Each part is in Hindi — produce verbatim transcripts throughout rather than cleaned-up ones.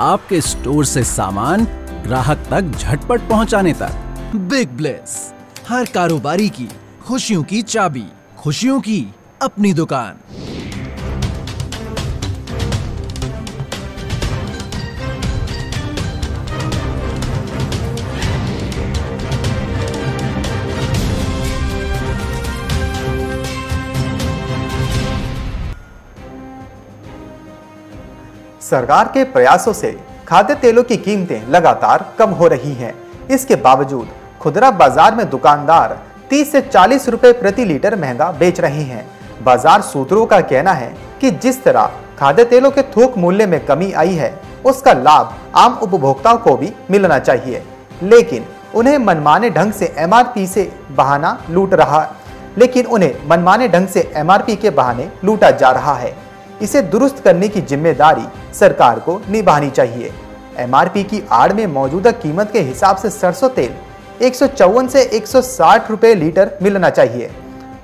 आपके स्टोर से सामान ग्राहक तक झटपट पहुंचाने तक। बिग ब्लिस, हर कारोबारी की खुशियों की चाबी, खुशियों की अपनी दुकान। सरकार के प्रयासों से खाद्य तेलों की कीमतें लगातार कम हो रही हैं। इसके बावजूद खुदरा बाजार में दुकानदार तीस से चालीस रुपए प्रति लीटर महंगा बेच रहे हैं। बाजार सूत्रों का कहना है कि जिस तरह खाद्य तेलों के थोक मूल्य में कमी आई है, उसका लाभ आम उपभोक्ताओं को भी मिलना चाहिए, लेकिन उन्हें मनमाने ढंग से एमआरपी से बहाना लूट रहा लेकिन उन्हें मनमाने ढंग से एमआरपी के बहाने लूटा जा रहा है। इसे दुरुस्त करने की जिम्मेदारी सरकार को निभानी चाहिए। एमआरपी की आड़ में मौजूदा कीमत के हिसाब से सरसों तेल एक सौ चौवन से एक सौ साठ रुपये लीटर मिलना चाहिए,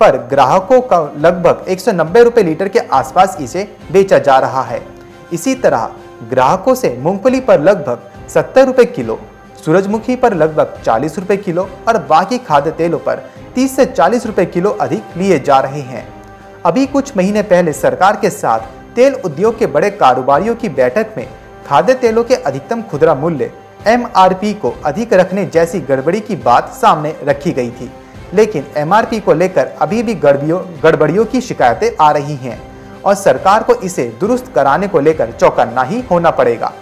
पर ग्राहकों का लगभग एक सौ नब्बे रुपये लीटर के आसपास इसे बेचा जा रहा है। इसी तरह ग्राहकों से मूंगफली पर लगभग सत्तर रुपये किलो, सूरजमुखी पर लगभग चालीस रुपये किलो और बाकी खाद्य तेलों पर तीस से चालीस रुपये किलो अधिक लिए जा रहे हैं। अभी कुछ महीने पहले सरकार के साथ तेल उद्योग के बड़े कारोबारियों की बैठक में खाद्य तेलों के अधिकतम खुदरा मूल्य एमआरपी को अधिक रखने जैसी गड़बड़ी की बात सामने रखी गई थी, लेकिन एमआरपी को लेकर अभी भी गड़बड़ियों गड़बड़ियों की शिकायतें आ रही हैं और सरकार को इसे दुरुस्त कराने को लेकर चौकन्ना ही होना पड़ेगा।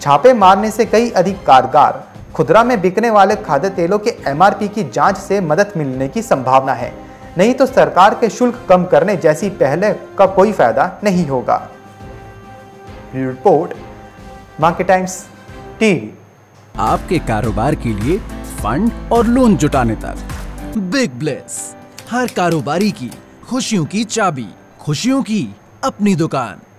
छापे मारने से कई अधिक कारगार खुदरा में बिकने वाले खाद्य तेलों के एमआरपी की जाँच से मदद मिलने की संभावना है, नहीं तो सरकार के शुल्क कम करने जैसी पहले का कोई फायदा नहीं होगा। Report, Market Times TV. आपके कारोबार के लिए फंड और लोन जुटाने तक। बिग ब्लिस, हर कारोबारी की खुशियों की चाबी, खुशियों की अपनी दुकान।